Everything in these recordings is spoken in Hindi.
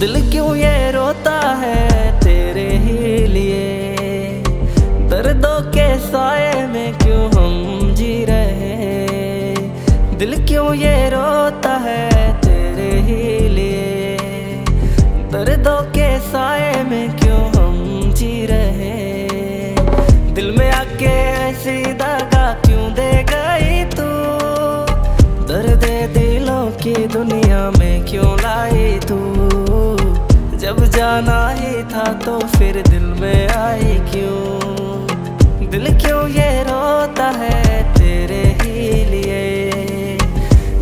दिल क्यों ये रोता है तेरे ही लिए, दर्दों के साये में क्यों हम जी रहे। दिल क्यों ये रोता है तेरे ही लिए, दर्दों के साये में क्यों हम जी रहे। दिल में आके ऐसी दागा क्यों दे गई तू, दर्द दिलों की दुनिया में क्यों लाई तू। जब जाना ही था तो फिर दिल में आई क्यों। दिल क्यों ये रोता है तेरे ही लिए,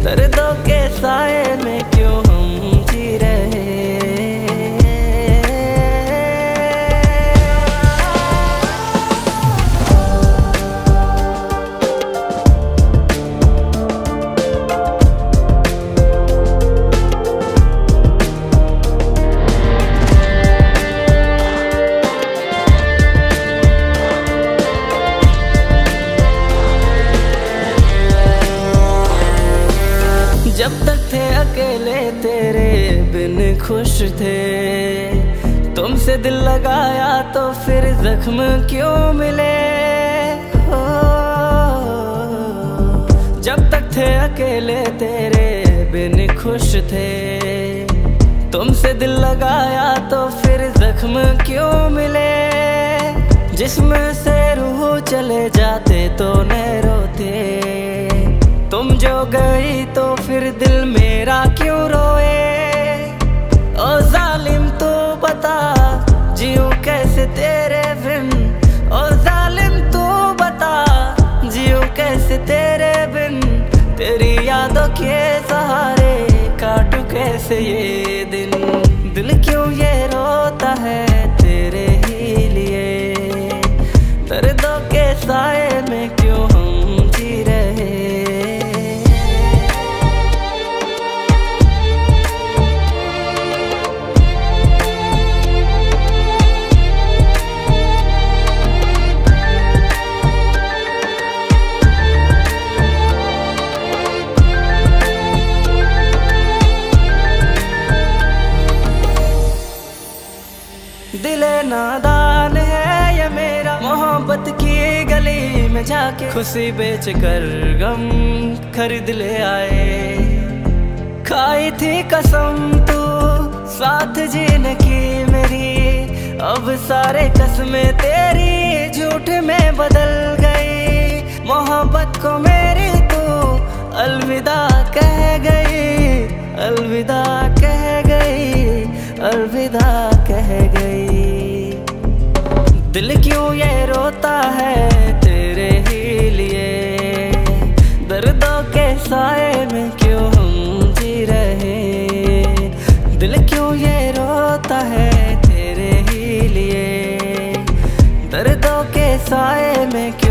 दर्दों के साए में क्यों हम जी रहे। जब तक थे अकेले तेरे बिन खुश थे, तुमसे दिल लगाया तो फिर जख्म क्यों मिले। ओ, जब तक थे अकेले तेरे बिन खुश थे, तुमसे दिल लगाया तो फिर जख्म क्यों मिले। जिसमें से रूह चले जाते तो न रोते, तुम जो गई तो फिर दिल मेरा क्यों रोए। ओ जालिम तू बता जियूं कैसे तेरे बिन, ओ जालिम तू बता जियूं कैसे तेरे बिन। तेरी यादों के सहारे काटूं कैसे ये दिन। दिल क्यों ये रोता है तेरे ही लिए, दर्दों के साए में क्यों हम जी रहे। दिल नादान है ये मेरा, मोहब्बत की गली में जाके खुशी बेच कर गम खरीद ले आए। खाई थी कसम तू साथ जीने की मेरी, अब सारे कसमें तेरी झूठ में बदल गई। मोहब्बत को मेरी तू अलविदा कह गई, अलविदा कह गई, अलविदा कह गई। दिल क्यों ये रोता है तेरे ही लिए, दर्दों के साए में क्यों हम जी रहे। दिल क्यों ये रोता है तेरे ही लिए, दर्दों के साए में।